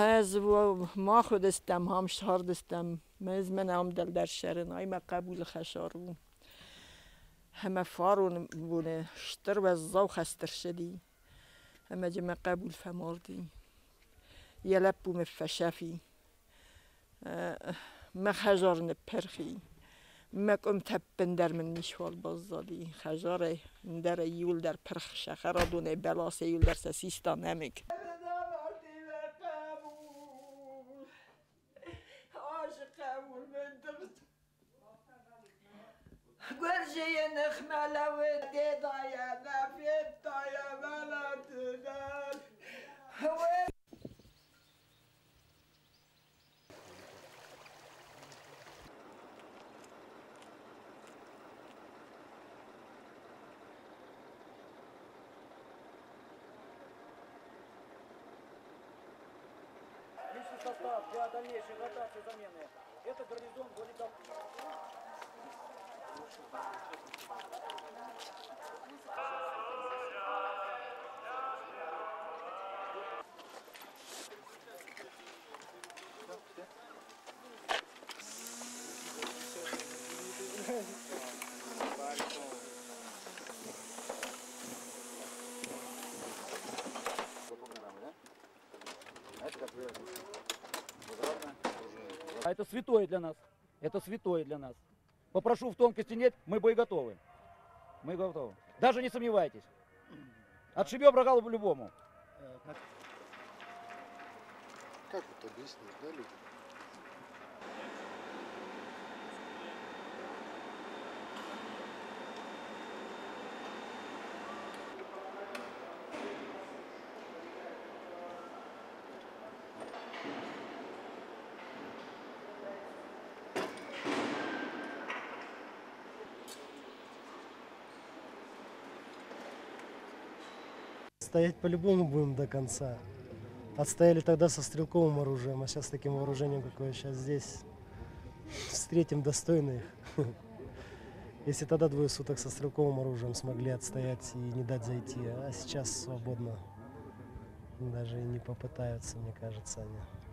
از ما خودستم هم شاردستم مز من هم دل در شرنای ما قبول خشارون همه فارون بونه شتر و زاو خستر شدی همه جمع قبول فماردی یلب بوم فشفی ما خجار نپرخی ما کم تپن در من نشوال بازدادی خجار در یول در پرخ شخرا دونه بلاس یول در سسیستان همک گرجی نخمله و دیدایه نفید دایه ولدنان Личный состав для дальнейшей ротации замены. Это гарнизон более А это святое для нас. Это святое для нас. Попрошу, в тонкости нет, мы боеготовы. Мы готовы. Даже не сомневайтесь. Отшибем рогал по-любому. Как это объяснить, да, люди? Стоять по-любому будем до конца. Отстояли тогда со стрелковым оружием, а сейчас с таким вооружением, какое сейчас здесь. Встретим достойно их. Если тогда двое суток со стрелковым оружием смогли отстоять и не дать зайти, а сейчас свободно. Даже и не попытаются, мне кажется, они.